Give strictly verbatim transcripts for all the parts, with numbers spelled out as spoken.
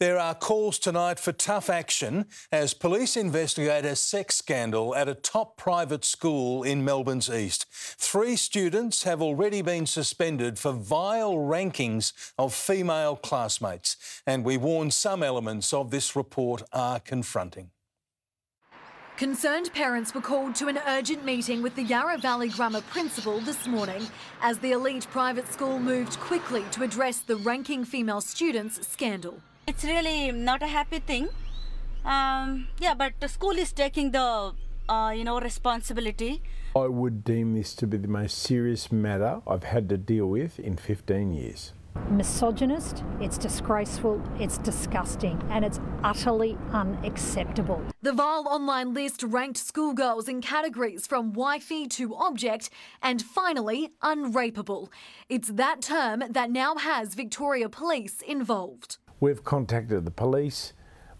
There are calls tonight for tough action as police investigate a sex scandal at a top private school in Melbourne's east. Three students have already been suspended for vile rankings of female classmates, and we warn some elements of this report are confronting. Concerned parents were called to an urgent meeting with the Yarra Valley Grammar principal this morning as the elite private school moved quickly to address the ranking female students scandal. It's really not a happy thing, um, yeah, but the school is taking the, uh, you know, responsibility. I would deem this to be the most serious matter I've had to deal with in fifteen years. Misogynist, it's disgraceful, it's disgusting, and it's utterly unacceptable. The vile online list ranked schoolgirls in categories from wifey to object and finally unrapeable. It's that term that now has Victoria Police involved. We've contacted the police.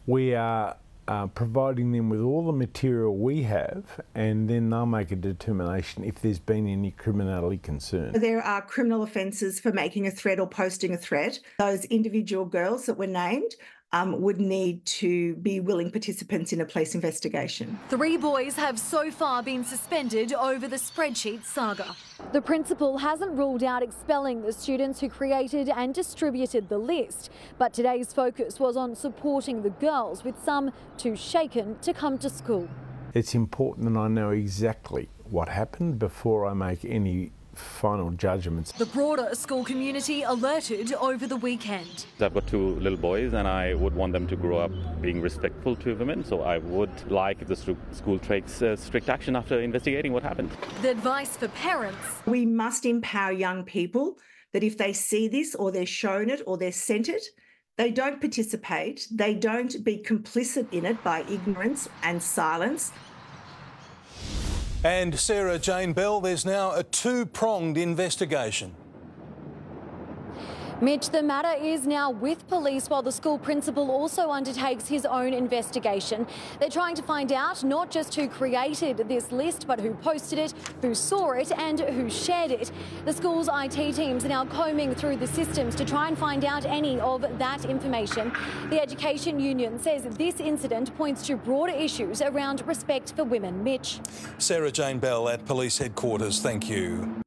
We are uh, providing them with all the material we have, and then they'll make a determination if there's been any criminality concerned. There are criminal offences for making a threat or posting a threat. Those individual girls that were named Um, would need to be willing participants in a police investigation. Three boys have so far been suspended over the spreadsheet saga. The principal hasn't ruled out expelling the students who created and distributed the list, but today's focus was on supporting the girls, with some too shaken to come to school. It's important that I know exactly what happened before I make any final judgments. The broader school community alerted over the weekend. I've got two little boys and I would want them to grow up being respectful to women, so I would like if the school takes uh, strict action after investigating what happened. The advice for parents: we must empower young people that if they see this, or they're shown it, or they're sent it, they don't participate, they don't be complicit in it by ignorance and silence. And Sarah-Jane Bell, there's now a two-pronged investigation. Mitch, the matter is now with police, while the school principal also undertakes his own investigation. They're trying to find out not just who created this list, but who posted it, who saw it and who shared it. The school's I T teams are now combing through the systems to try and find out any of that information. The Education Union says this incident points to broader issues around respect for women. Mitch. Sarah-Jane Bell at Police Headquarters, thank you.